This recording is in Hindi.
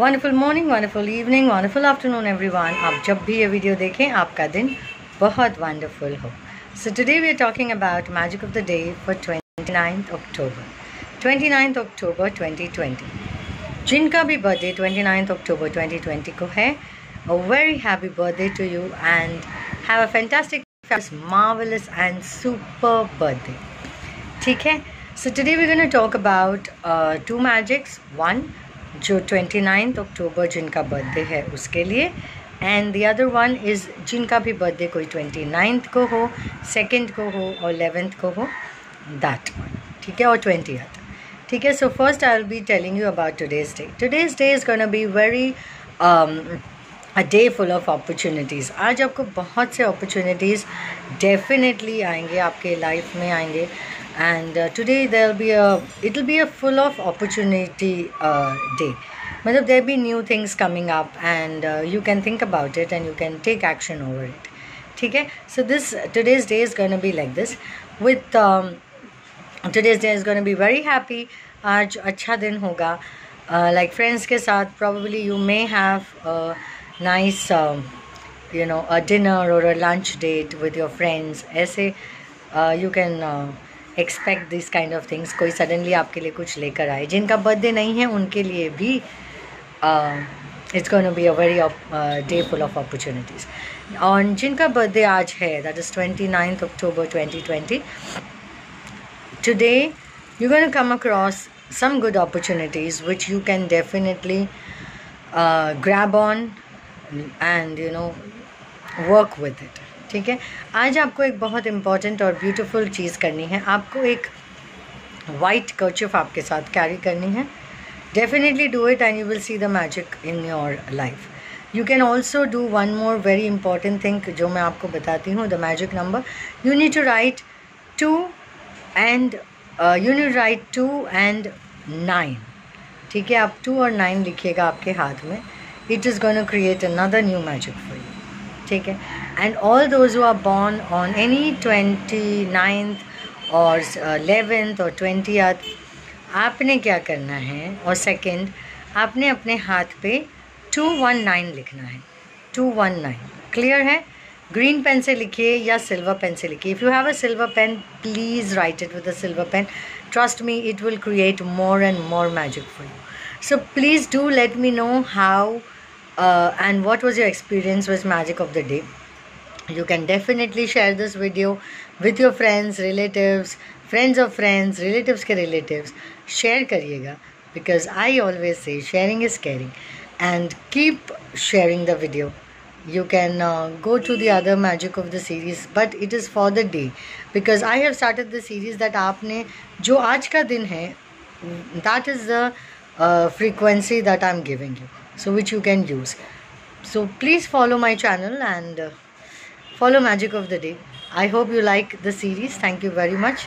Wonderful morning, wonderful evening, wonderful afternoon everyone. आप जब भी ये वीडियो देखें आपका दिन बहुत वंडरफुल हो। So today we are talking about magic of the day for 29th October 2020। जिनका भी बर्थडे 29th अक्टूबर 2020 को है, a very happy birthday to you and have a fantastic, marvellous and super birthday. ठीक है, so today we gonna talk about two magics, one जो 29th अक्टूबर जिनका बर्थडे है उसके लिए, and the other one is जिनका भी बर्थडे कोई 29th को हो, 2nd को हो और 11th को हो, दैट वन। ठीक है, और 20th। ठीक है, so first I will be telling you about today's day. Today's day is gonna be very a day full of opportunities. आज आपको बहुत से अपॉर्चुनिटीज़ डेफिनेटली आएंगे, आपके लाइफ में आएंगे, and today there be it will be a full of opportunity day. मतलब there be new things coming up and you can think about it and you can take action over it. ठीक है, so this today's day is gonna be like this with today's day is gonna be very happy. आज अच्छा दिन होगा, लाइक फ्रेंड्स के साथ। Probably you may have nice you know a dinner or a lunch date with your friends. ऐसे you can expect these kind of things. कोई suddenly आपके लिए कुछ लेकर आए। जिनका birthday नहीं है उनके लिए भी it's going to be a very day full of opportunities. और जिनका birthday आज है, that is 29th October 2020, today you're going to come across some good opportunities which you can definitely grab on and you know work with it. ठीक है, आज आपको एक बहुत इम्पॉर्टेंट और ब्यूटीफुल चीज़ करनी है। आपको एक वाइट कर्चीफ आपके साथ कैरी करनी है। Definitely do it and you will see the magic in your life. You can also do one more very important thing जो मैं आपको बताती हूँ, the magic number. You need to write 2 and 9। ठीक है, आप 2 और 9 लिखिएगा आपके हाथ में। It is going to create another new magic for you. ठीक है, and all those who are born on any 29th or 11th or 20th, आपने क्या करना है, और 2nd, आपने अपने हाथ पे 219 लिखना है। 219, क्लियर है? ग्रीन पेन से लिखिए या सिल्वर पेन से लिखिए। If you have a silver pen please write it with a silver pen. Trust me, it will create more and more magic for you. So please do let me know how and what was your experience with magic of the day. You can definitely share this video with your friends, relatives, friends of friends, relatives के relatives, share करिएगा, because I always say sharing is caring, and keep sharing the video. You can go to the other magic of the series, but it is for the day, because I have started the series that आपने जो आज का दिन है, that is the frequency that I am giving you, so which you can use. So please follow my channel and follow magic of the day. I hope you like the series. Thank you very much.